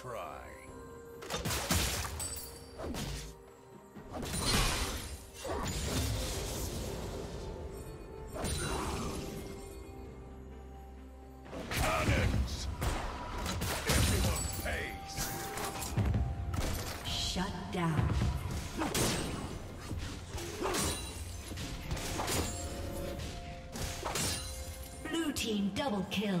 try. Cannons! Everyone pays! Shut down. Blue team double kill.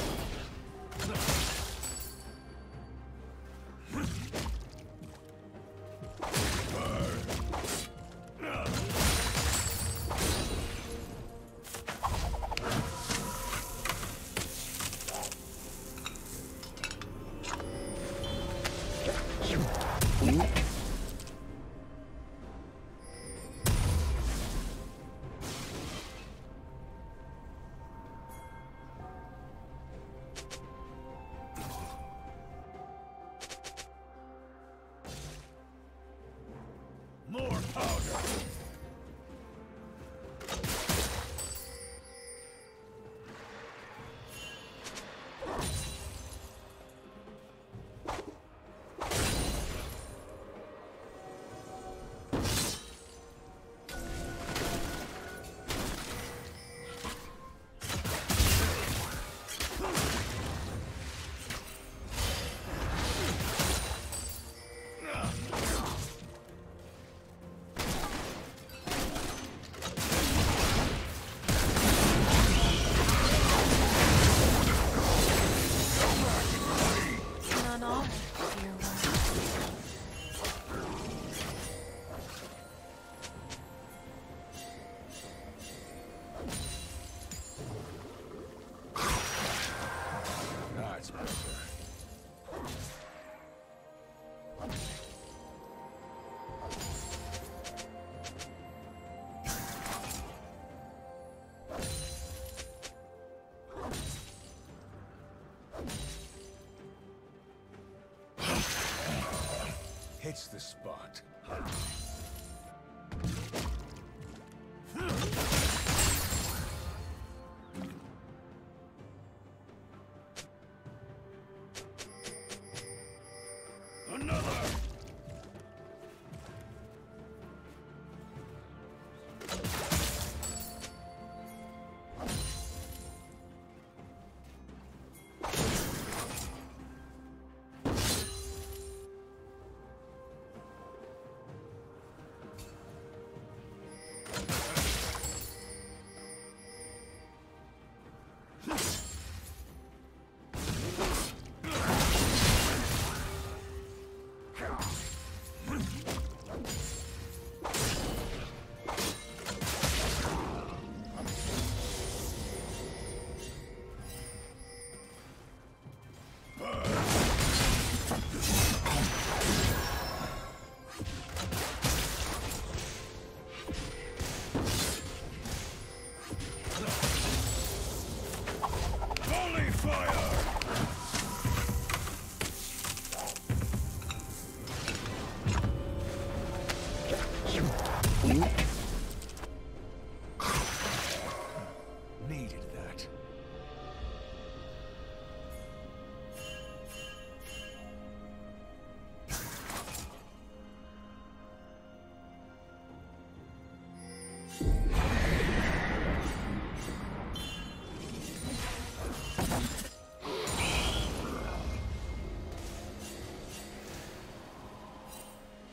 Hits the spot.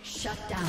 Shut down.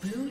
Blue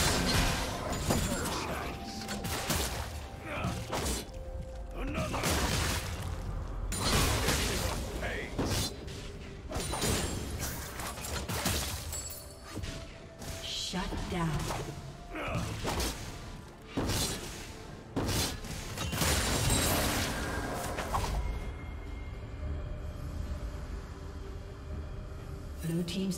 Blue team's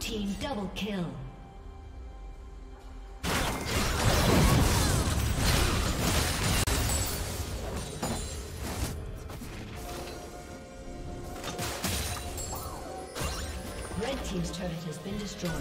Team double kill. Red team's turret has been destroyed.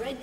Red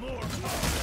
More power.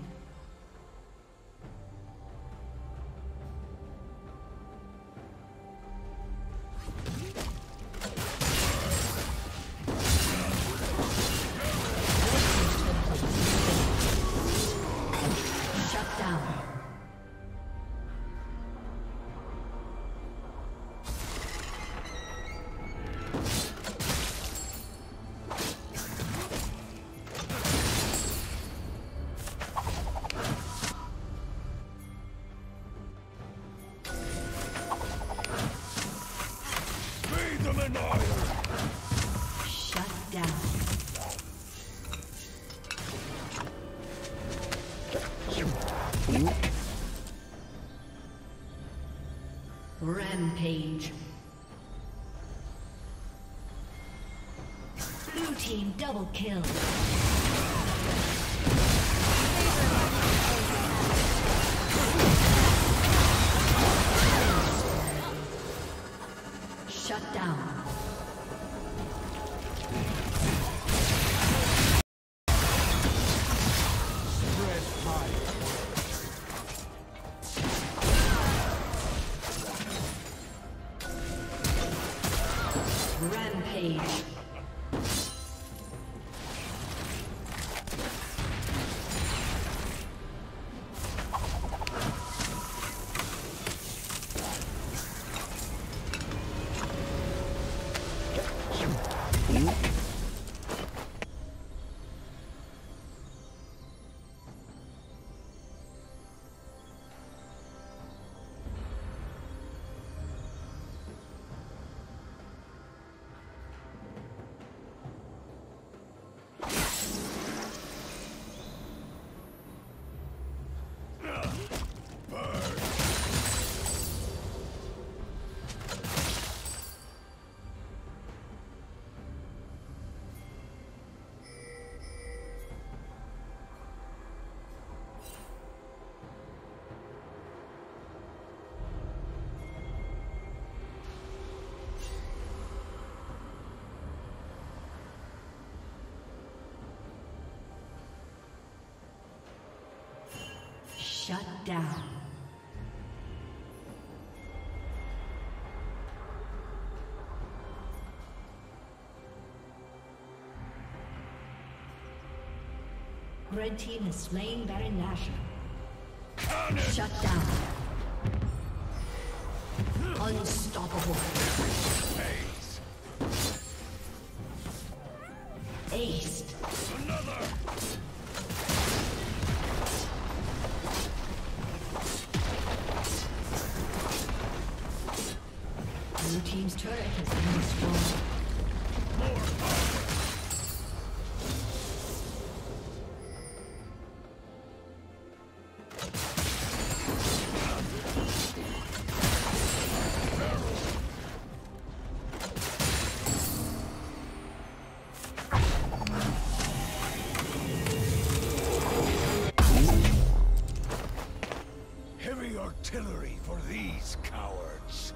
Rampage. Blue team double kill. Shut down. Shut down. Red team has slain Baron Nashor. Shut down. Unstoppable. Aced. Another. Blue team's turret has been destroyed. More power. Heavy artillery for these cowards.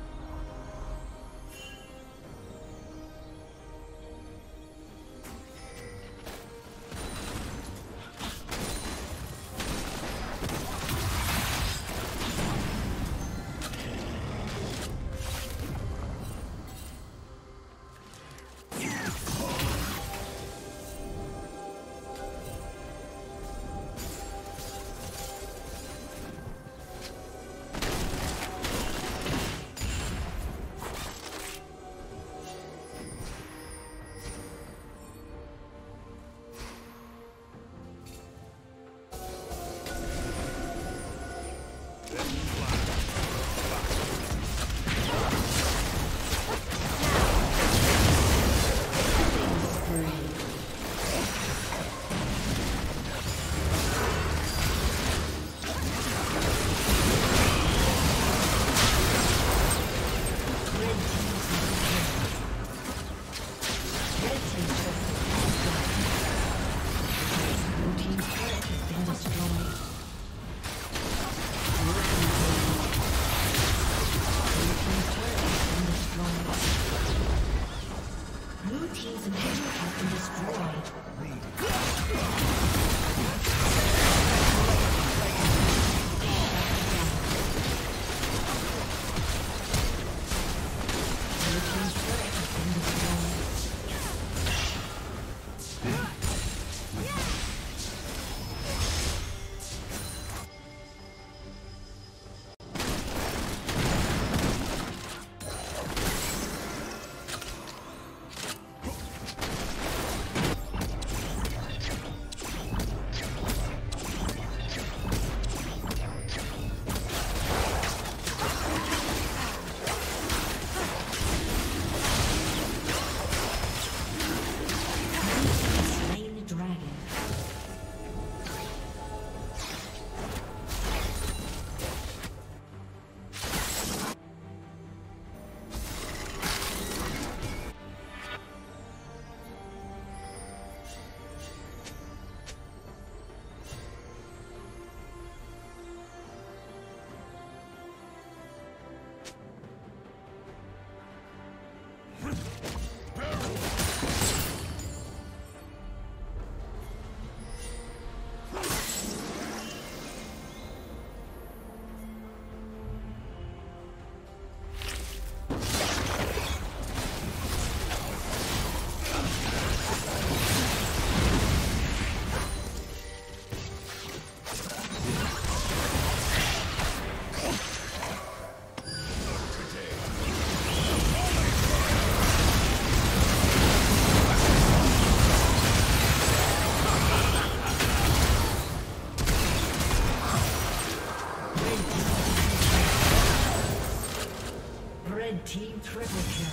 Red team triple kill.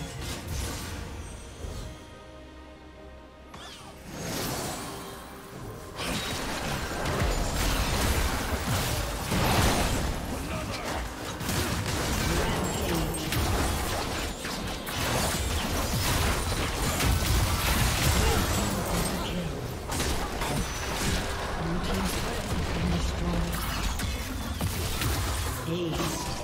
Peace.